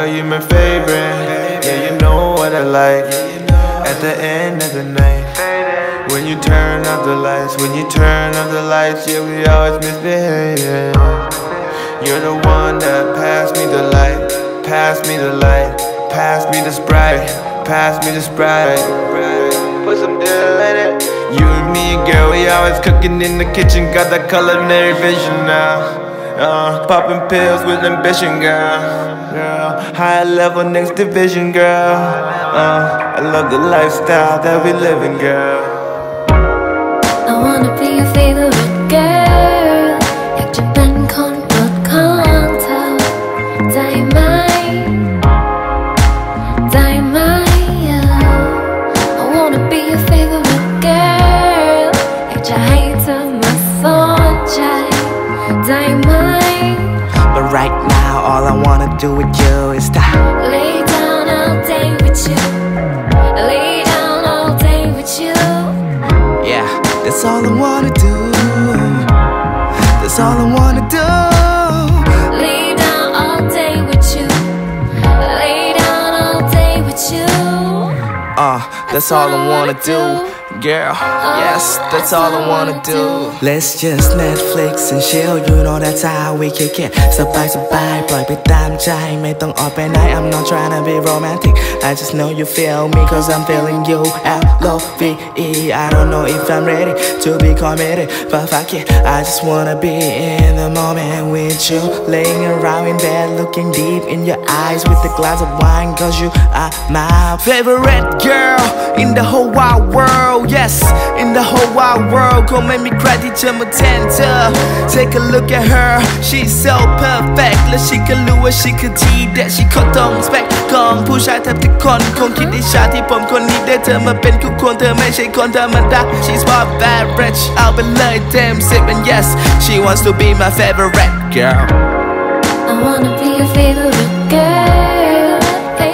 Girl, you my favorite. Yeah, you know what I like. At the end of the night, when you turn off the lights, when you turn off the lights, yeah, we always misbehaving. You're the one that passed me the light, passed me the light, passed me the Sprite, passed me the Sprite. Put some dill in it. You and me, girl, we always cooking in the kitchen. Got that culinary vision now. Popping pills with ambition, girl. High level, next division, girl. I love the lifestyle that we living, girl. I wanna be your favorite girl. Jak Japan con pod konto. Daj maj. I wanna be your favorite girl. Jak ja hejta ma soczaj. Daj maj. But right now, all I wanna do with you is to lay down all day with you. Lay down all day with you. Yeah, that's all I wanna do. That's all I wanna do. Lay down all day with you. Lay down all day with you. That's all I wanna do. Girl, yes, that's all I wanna do. Let's just Netflix and chill, you know that's how we kick it. Survive, boy, be damn shy, may don't open eye. I'm not trying to be romantic, I just know you feel me, cause I'm feeling you. LOVE. I don't know if I'm ready to be committed, but fuck it, I just wanna be in the moment with you. Laying around in bed, looking deep in your eyes with a glass of wine, cause you are my favorite girl in the whole wide world. Yes, in the whole wide world. Go make me cry, teacher Matenta. Take a look at her, she's so perfect. Let she can do what she can do, that she can't don't respect. Come push out of the con, con kid is shot, he pump con need that term up and cook con term and shake on term and that. She's my bad wretch, I'll be like damn sick, and yes, she wants to be my favorite girl. I wanna be your favorite girl.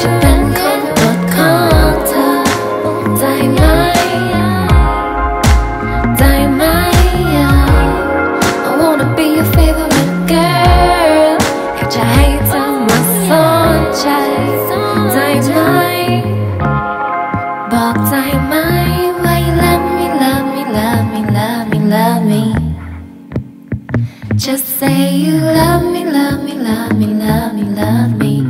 Japan con pod konto. Daj maj. Just say you love me, love me, love me, love me, love me.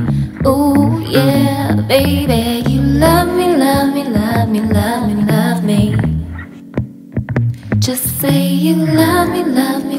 Ooh, yeah, baby, you love me, love me, love me, love me, love me. Just say you love me, love me.